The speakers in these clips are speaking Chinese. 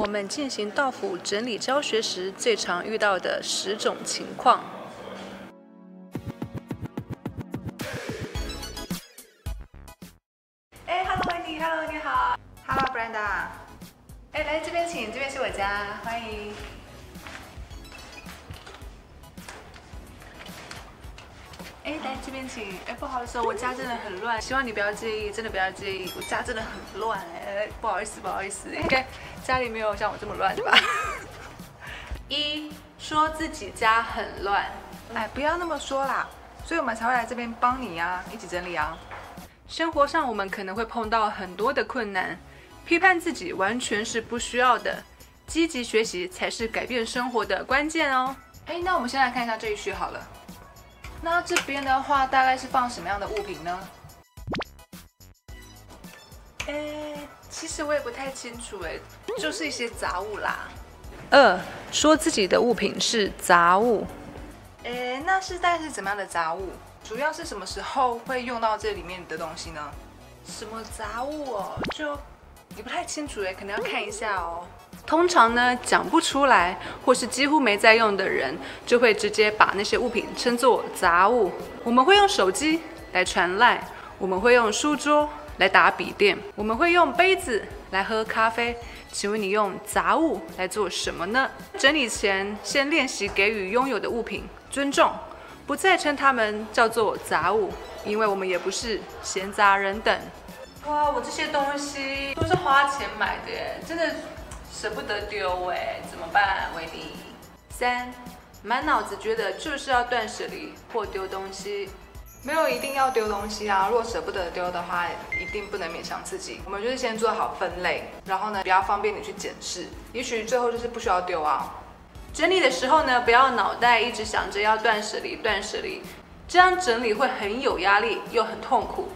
我们进行道府整理教学时最常遇到的10种情况。哎 ，Hello Wendy，Hello 你好 ，Hello Brenda。哎，来这边请，这边是我家，欢迎。哎，来这边请。哎，不好意思，我家真的很乱，希望你不要介意，真的不要介意，我家真的很乱，哎，不好意思，不好意思，应该。 家里没有像我这么乱吧？一说自己家很乱，哎，不要那么说啦，所以我们才会来这边帮你呀、一起整理啊。生活上我们可能会碰到很多的困难，批判自己完全是不需要的，积极学习才是改变生活的关键哦。哎，那我们先来看一下这一区好了。那这边的话大概是放什么样的物品呢？哎。 其实我也不太清楚哎，就是一些杂物啦。二，说自己的物品是杂物。哎，那是大概是怎么样的杂物？主要是什么时候会用到这里面的东西呢？什么杂物哦？就你不太清楚哎，可能要看一下哦。通常呢，讲不出来或是几乎没在用的人，就会直接把那些物品称作杂物。我们会用手机来传LINE，我们会用书桌。 来打笔电，我们会用杯子来喝咖啡。请问你用杂物来做什么呢？整理前先练习给予拥有的物品尊重，不再称它们叫做杂物，因为我们也不是闲杂人等。哇，我这些东西都是花钱买的耶，真的舍不得丢哎，怎么办，维尼？三，满脑子觉得就是要断舍离或丢东西。 没有一定要丢东西啊，如果舍不得丢的话，一定不能勉强自己。我们就是先做好分类，然后呢，比较方便你去检视，也许最后就是不需要丢啊。整理的时候呢，不要脑袋一直想着要断舍离、断舍离，这样整理会很有压力又很痛苦。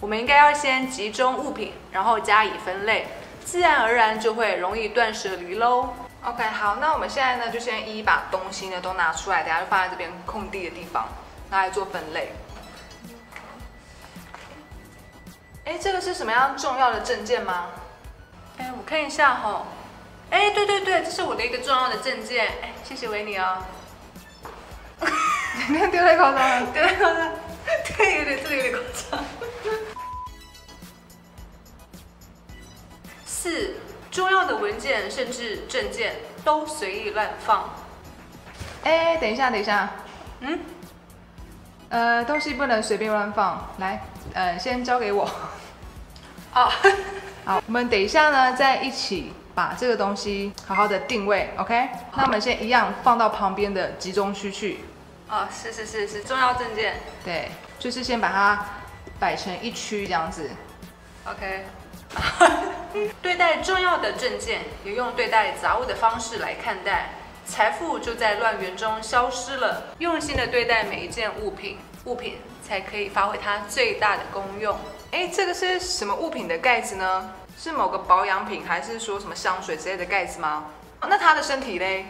我们应该要先集中物品，然后加以分类，自然而然就会容易断舍离喽。 OK， 好，那我们现在呢，就先一一把东西呢都拿出来，等下就放在这边空地的地方，拿来做分类。 哎，这个是什么样重要的证件吗？哎，我看一下哦。哎，对对对，这是我的一个重要的证件。哎，谢谢维尼哦。你那丢太夸张了，丢太夸张，对，有点夸张。四，重要的文件甚至证件都随意乱放。哎，等一下，嗯。 东西不能随便乱放，来，先交给我。哦，好，我们等一下呢，再一起把这个东西好好的定位 ，OK？ 那我们先一样放到旁边的集中区去。哦，是，重要证件。对，就是先把它摆成一区这样子 ，OK？ 对待重要的证件，也用对待杂物的方式来看待。 财富就在乱源中消失了。用心的对待每一件物品，物品才可以发挥它最大的功用。哎，这个是什么物品的盖子呢？是某个保养品，还是说什么香水之类的盖子吗？哦、那它的身体嘞？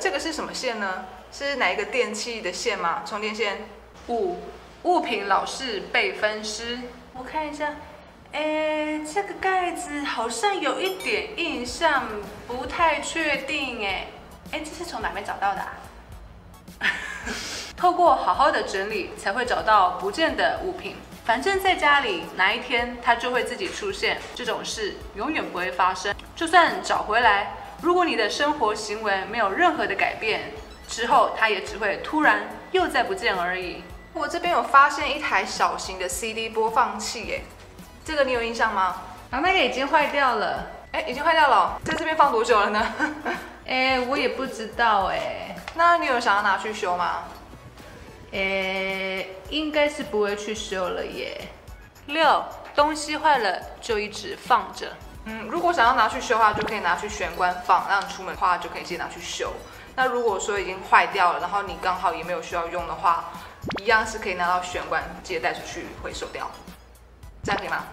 这个是什么线呢？是哪一个电器的线吗？充电线。五，物品老是被分尸。我看一下。 哎，这个盖子好像有一点印象，不太确定哎。哎，这是从哪边找到的啊？透过好好的整理，才会找到不见的物品。反正在家里哪一天它就会自己出现，这种事永远不会发生。就算找回来，如果你的生活行为没有任何的改变，之后它也只会突然又再不见而已。我这边有发现一台小型的 CD 播放器哎。 这个你有印象吗？啊，那个已经坏掉了。哎，已经坏掉了，在这边放多久了呢？哎，我也不知道哎。那你有想要拿去修吗？哎，应该是不会去修了耶。六，东西坏了就一直放着。嗯，如果想要拿去修的话，就可以拿去玄关放，那你出门的话就可以直接拿去修。那如果说已经坏掉了，然后你刚好也没有需要用的话，一样是可以拿到玄关直接带出去回收掉。 这样可以吗？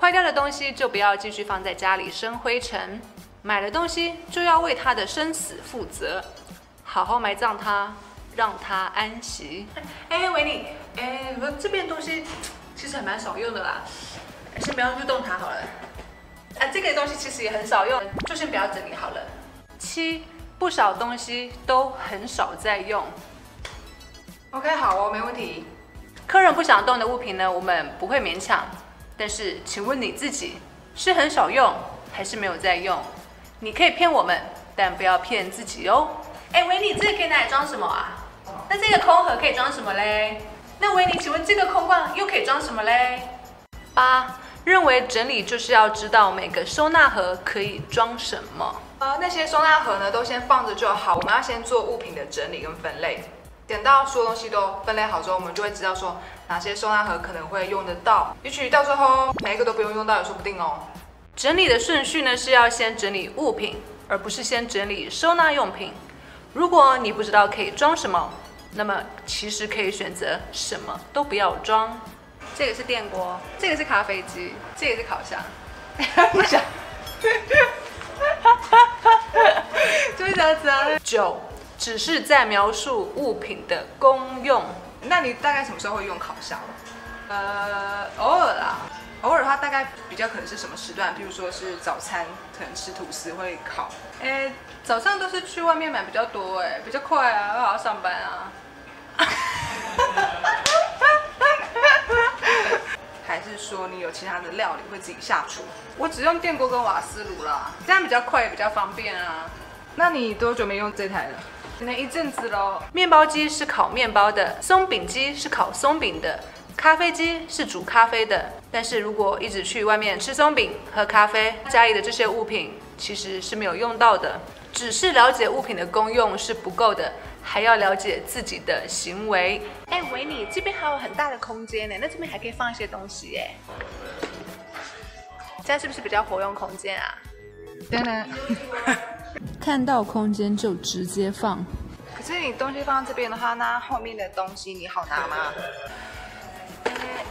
坏掉的东西就不要继续放在家里生灰尘，买的东西就要为它的生死负责，好好埋葬它，让它安息。哎，维尼，哎，我这边东西其实还蛮少用的啦，还是不要去动它好了。啊，这个东西其实也很少用，就先不要整理好了。七，不少东西都很少在用。OK， 好哦，没问题。客人不想动的物品呢，我们不会勉强。但是，请问你自己是很少用，还是没有在用？你可以骗我们，但不要骗自己哦。哎，维尼，这个可以拿来装什么啊？那这个空盒可以装什么嘞？那维尼，请问这个空罐又可以装什么嘞？八。 认为整理就是要知道每个收纳盒可以装什么。那些收纳盒呢，都先放着就好。我们要先做物品的整理跟分类，等到所有东西都分类好之后，我们就会知道说哪些收纳盒可能会用得到，也许到时候每一个都不用用到也说不定哦。整理的顺序呢是要先整理物品，而不是先整理收纳用品。如果你不知道可以装什么，那么其实可以选择什么都不要装。 这个是电锅，这个是咖啡机，这个是烤箱。不想，就是这样子啊。九，只是在描述物品的功用。那你大概什么时候会用烤箱？偶尔啦，偶尔的话大概比较可能是什么时段？譬如说是早餐，可能吃吐司会烤。哎，早上都是去外面买比较多，哎，比较快啊，我还要上班啊。还是说你有其他的料理会自己下厨？我只用电锅跟瓦斯炉啦，这样比较快也比较方便啊。那你多久没用这台了？可能一阵子喽。面包机是烤面包的，松饼机是烤松饼的，咖啡机是煮咖啡的。但是如果一直去外面吃松饼、喝咖啡，家里的这些物品其实是没有用到的。只是了解物品的功用是不够的。 还要了解自己的行为。哎，维尼，这边还有很大的空间呢，那这边还可以放一些东西耶。这样是不是比较活用空间啊？当然，看到空间就直接放。可是你东西放这边的话，那后面的东西你好拿吗？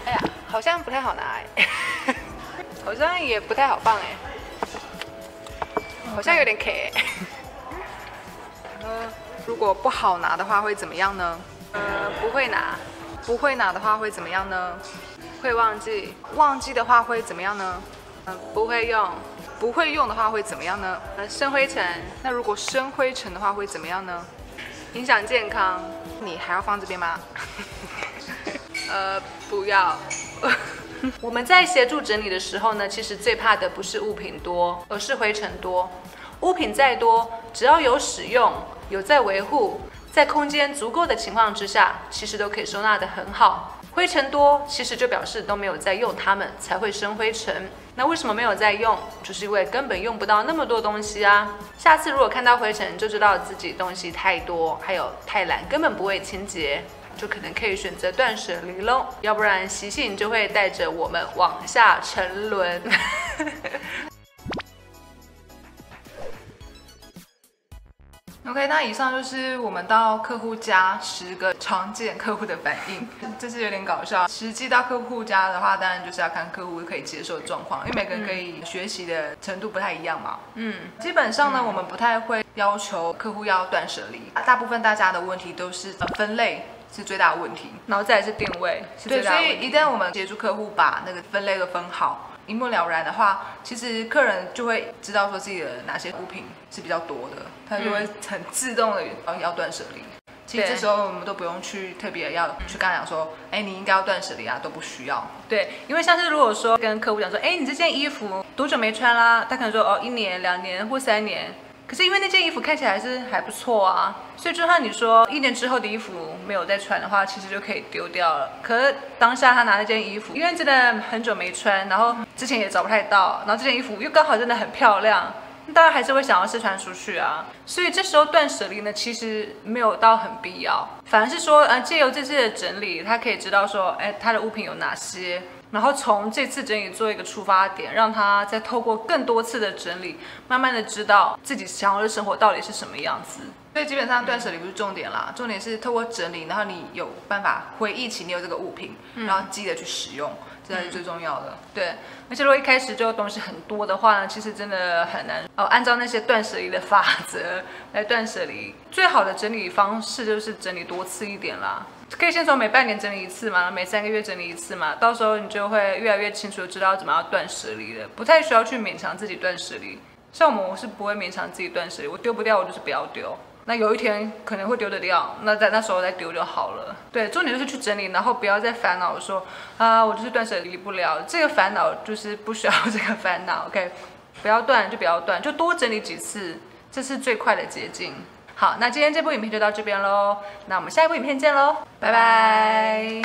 哎呀，好像不太好拿哎，好像也不太好放哎，好像有点卡哎。如果不好拿的话会怎么样呢？不会拿，不会拿的话会怎么样呢？会忘记，忘记的话会怎么样呢？不会用，不会用的话会怎么样呢？生灰尘，那如果生灰尘的话会怎么样呢？影响健康，你还要放这边吗？不要。我们在协助整理的时候呢，其实最怕的不是物品多，而是灰尘多。物品再多，只要有使用。 有在维护，在空间足够的情况之下，其实都可以收纳得很好。灰尘多，其实就表示都没有在用它们，才会生灰尘。那为什么没有在用？就是因为根本用不到那么多东西啊。下次如果看到灰尘，就知道自己东西太多，还有太懒，根本不会清洁，就可能可以选择断舍离喽。要不然习性就会带着我们往下沉沦。OK， 那以上就是我们到客户家10个常见客户的反应，这是有点搞笑。实际到客户家的话，当然就是要看客户可以接受的状况，因为每个人可以学习的程度不太一样嘛。基本上呢，我们不太会要求客户要断舍离，大部分大家的问题都是分类。 是最大的问题，然后再来是定位，是最大的问题。对，所以一旦我们协助客户把那个分类都分好，一目了然的话，其实客人就会知道说自己的哪些物品是比较多的，他就会很自动的要断舍离。其实这时候我们都不用去特别要去跟他讲说，哎，你应该要断舍离啊，都不需要。对，因为像是如果说跟客户讲说，哎，你这件衣服多久没穿啦？他可能说哦，1年、2年或3年。 可是因为那件衣服看起来还不错啊，所以就算你说1年之后的衣服没有再穿的话，其实就可以丢掉了。可是当下他拿那件衣服，因为真的很久没穿，然后之前也找不太到，然后这件衣服又刚好真的很漂亮，当然还是会想要试穿出去啊。所以这时候断舍离呢，其实没有到很必要，反而是说，借由这次的整理，他可以知道说，哎，他的物品有哪些。 然后从这次整理做一个出发点，让他再透过更多次的整理，慢慢的知道自己想要的生活到底是什么样子。所以基本上断舍离不是重点啦，重点是透过整理，然后你有办法回忆起你有这个物品，然后记得去使用，这才是最重要的。对，而且如果一开始就东西很多的话呢，其实真的很难按照那些断舍离的法则来断舍离。最好的整理方式就是整理多次一点啦。可以先从每半年整理一次嘛，每3个月整理一次嘛，到时候你就会越来越清楚知道怎么样断舍离的，不太需要去勉强自己断舍离。像我是不会勉强自己断舍离，我丢不掉我就是不要丢。 那有一天可能会丢得掉，那在那时候再丢就好了。对，重点就是去整理，然后不要再烦恼说啊，我就是断舍离不了，这个烦恼就是不需要这个烦恼。OK， 不要断就不要断，就多整理几次，这是最快的捷径。好，那今天这部影片就到这边喽，那我们下一部影片见喽，拜拜。